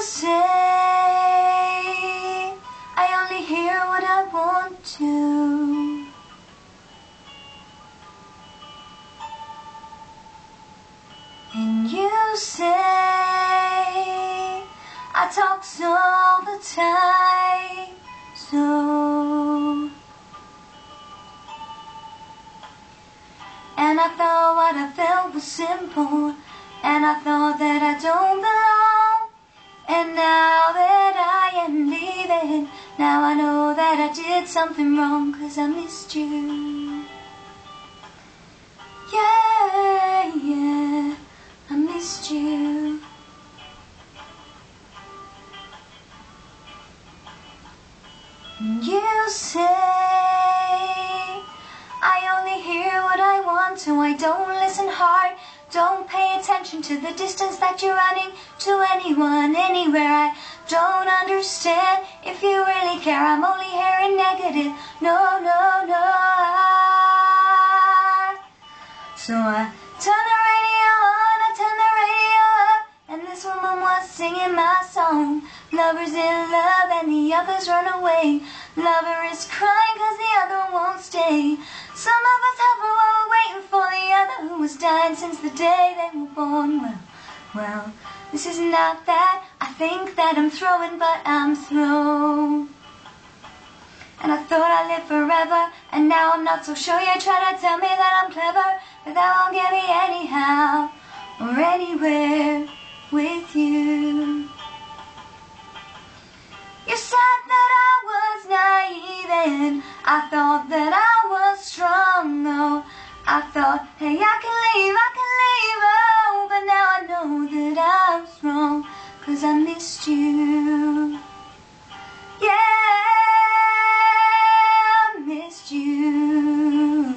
say. I only hear what I want to. And you say I talk all the time, so. And I thought what I felt was simple, and I thought that I don't belong. And now that I am leaving, now I know that I did something wrong, 'cause I missed you. Yeah, yeah, I missed you. And you say I only hear what I want, so I don't listen hard. Don't pay attention to the distance that you're running to anyone, anywhere. I don't understand if you really care. I'm only hearing negative. No, no, no. So I turn the radio on, I turn the radio up, and this woman was singing my song. Lovers in love and the others run away. Lover is crying 'cause the other won't stay. Some of us have a while waiting for the other who was dying since the day they were born. Well, this is not that. I think that I'm throwing, but I'm through. And I thought I lived forever, and now I'm not so sure. You try to tell me that I'm clever, but that won't get me anyhow or anywhere with you. You said that I was naive, and I thought that I was strong, though. I thought, hey, I can leave, oh, but now I know that I was wrong, 'cause I missed you. Yeah, I missed you.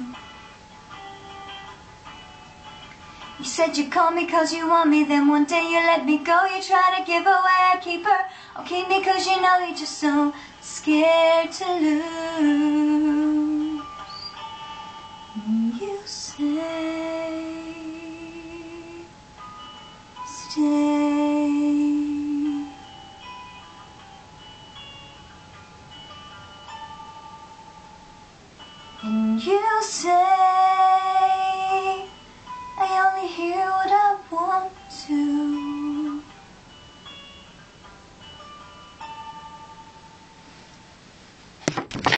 You said you called me 'cause you want me, then one day you let me go. You try to give away a keeper, or keep me 'cause you know you're just so scared to lose. And you say, stay. And you say, hear what I want to.